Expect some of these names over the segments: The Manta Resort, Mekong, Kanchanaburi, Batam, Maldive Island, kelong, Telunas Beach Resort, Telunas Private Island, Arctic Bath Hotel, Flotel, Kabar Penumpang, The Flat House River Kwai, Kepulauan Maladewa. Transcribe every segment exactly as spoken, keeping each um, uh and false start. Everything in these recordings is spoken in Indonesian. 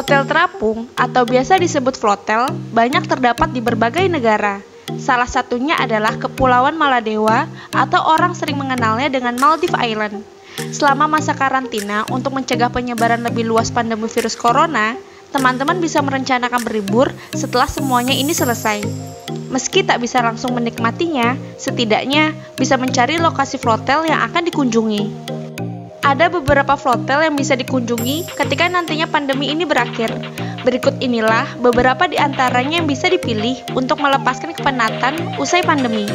Hotel terapung atau biasa disebut flotel banyak terdapat di berbagai negara. Salah satunya adalah Kepulauan Maladewa atau orang sering mengenalnya dengan Maldive Island. Selama masa karantina untuk mencegah penyebaran lebih luas pandemi virus corona, teman-teman bisa merencanakan berlibur setelah semuanya ini selesai. Meski tak bisa langsung menikmatinya, setidaknya bisa mencari lokasi flotel yang akan dikunjungi. Ada beberapa flotel yang bisa dikunjungi ketika nantinya pandemi ini berakhir. Berikut inilah beberapa di antaranya yang bisa dipilih untuk melepaskan kepenatan usai pandemi.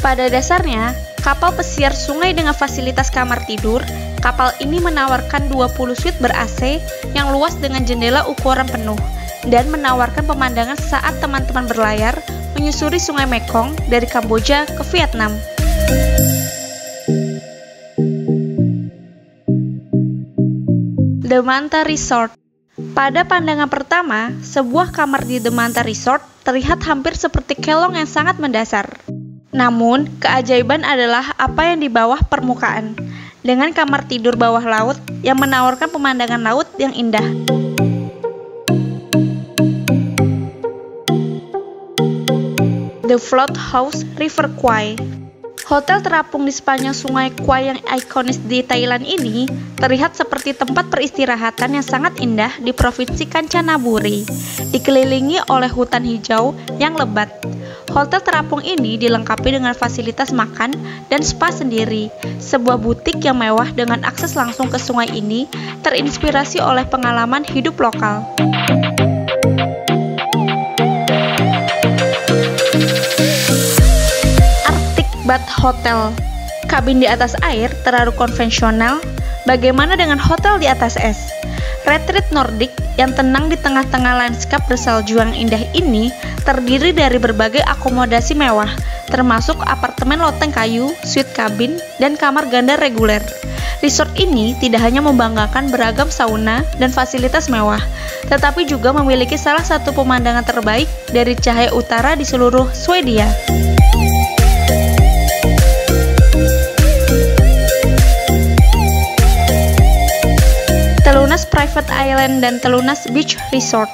Pada dasarnya, kapal pesiar sungai dengan fasilitas kamar tidur, kapal ini menawarkan dua puluh suite ber-A C yang luas dengan jendela ukuran penuh dan menawarkan pemandangan saat teman-teman berlayar menyusuri sungai Mekong dari Kamboja ke Vietnam. The Manta Resort. Pada pandangan pertama, sebuah kamar di The Manta Resort terlihat hampir seperti kelong yang sangat mendasar. Namun, keajaiban adalah apa yang di bawah permukaan, dengan kamar tidur bawah laut yang menawarkan pemandangan laut yang indah. The Flat House River Kwai. Hotel terapung di sepanjang sungai Kwai yang ikonis di Thailand ini terlihat seperti tempat peristirahatan yang sangat indah di Provinsi Kanchanaburi, dikelilingi oleh hutan hijau yang lebat. Hotel terapung ini dilengkapi dengan fasilitas makan dan spa sendiri. Sebuah butik yang mewah dengan akses langsung ke sungai ini terinspirasi oleh pengalaman hidup lokal. Arctic Bath Hotel. Kabin di atas air terlalu konvensional, bagaimana dengan hotel di atas es? Retreat Nordik yang tenang di tengah-tengah lanskap bersalju yang indah ini terdiri dari berbagai akomodasi mewah, termasuk apartemen loteng kayu, suite kabin, dan kamar ganda reguler. Resort ini tidak hanya membanggakan beragam sauna dan fasilitas mewah, tetapi juga memiliki salah satu pemandangan terbaik dari cahaya utara di seluruh Swedia. Telunas Private Island dan Telunas Beach Resort.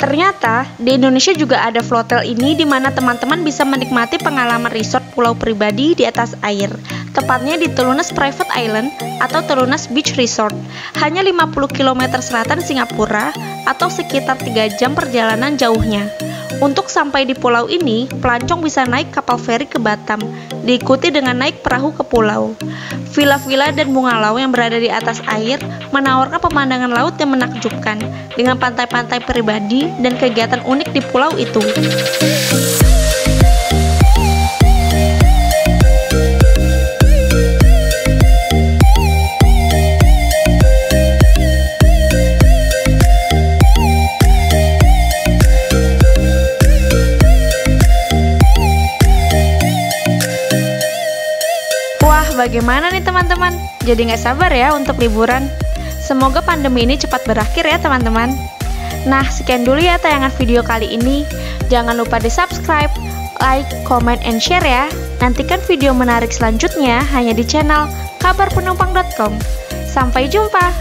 Ternyata, di Indonesia juga ada flotel ini di mana teman-teman bisa menikmati pengalaman resort pulau pribadi di atas air, tepatnya di Telunas Private Island atau Telunas Beach Resort, hanya lima puluh kilometer selatan Singapura atau sekitar tiga jam perjalanan jauhnya. Untuk sampai di pulau ini, pelancong bisa naik kapal feri ke Batam, diikuti dengan naik perahu ke pulau. Vila-vila dan bungalow yang berada di atas air menawarkan pemandangan laut yang menakjubkan, dengan pantai-pantai pribadi dan kegiatan unik di pulau itu. Bagaimana nih teman-teman? Jadi nggak sabar ya untuk liburan. Semoga pandemi ini cepat berakhir ya teman-teman. Nah, sekian dulu ya tayangan video kali ini. Jangan lupa di subscribe, like, comment, and share ya. Nantikan video menarik selanjutnya hanya di channel kabar penumpang dot com. Sampai jumpa!